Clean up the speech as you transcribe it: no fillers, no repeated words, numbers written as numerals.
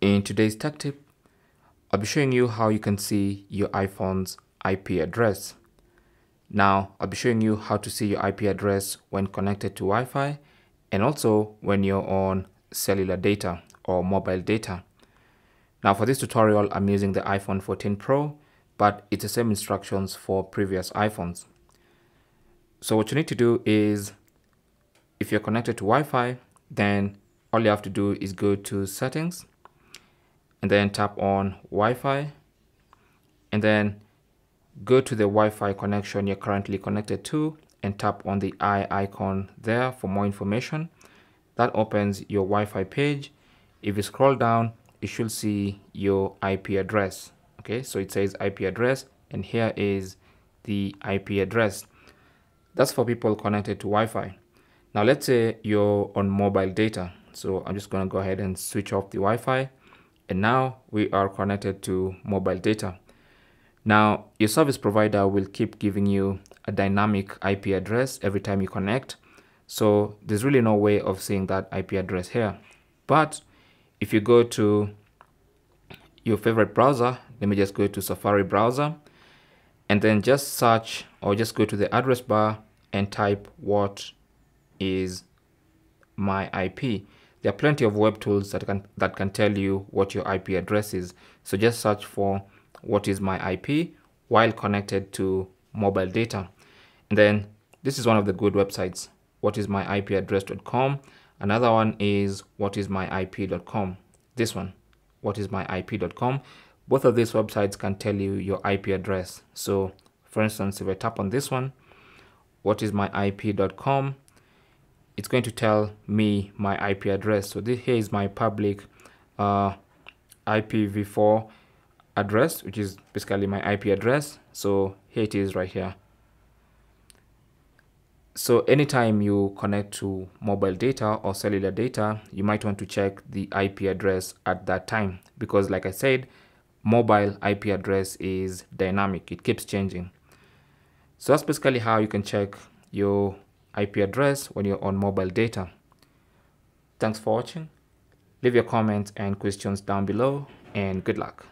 In today's tech tip, I'll be showing you how you can see your iPhone's IP address. Now, I'll be showing you how to see your IP address when connected to Wi-Fi and also when you're on cellular data or mobile data. Now, for this tutorial, I'm using the iPhone 14 Pro, but it's the same instructions for previous iPhones. So what you need to do is, if you're connected to Wi-Fi, then all you have to do is go to Settings, and then tap on Wi-Fi, and then go to the Wi-Fi connection you're currently connected to and tap on the I icon there for more information. That opens your Wi-Fi page. If you scroll down, you should see your IP address. Okay, so it says IP address, and here is the IP address. That's for people connected to Wi-Fi. Now let's say you're on mobile data. So I'm just gonna go ahead and switch off the Wi-Fi. And now we are connected to mobile data. Now your service provider will keep giving you a dynamic IP address every time you connect. So there's really no way of seeing that IP address here. But if you go to your favorite browser, let me just go to Safari browser, and then just search or just go to the address bar and type what is my IP. There are plenty of web tools that can tell you what your IP address is. So just search for what is my IP while connected to mobile data. And then this is one of the good websites, whatismyipaddress.com. Another one is whatismyip.com. This one, whatismyip.com. Both of these websites can tell you your IP address. So for instance, if I tap on this one, whatismyip.com, it's going to tell me my IP address. So this here is my public IPv4 address, which is basically my IP address. So here it is right here. So anytime you connect to mobile data or cellular data, you might want to check the IP address at that time, because like I said, mobile IP address is dynamic. It keeps changing. So that's basically how you can check your IP address when you're on mobile data. Thanks for watching. Leave your comments and questions down below, and good luck.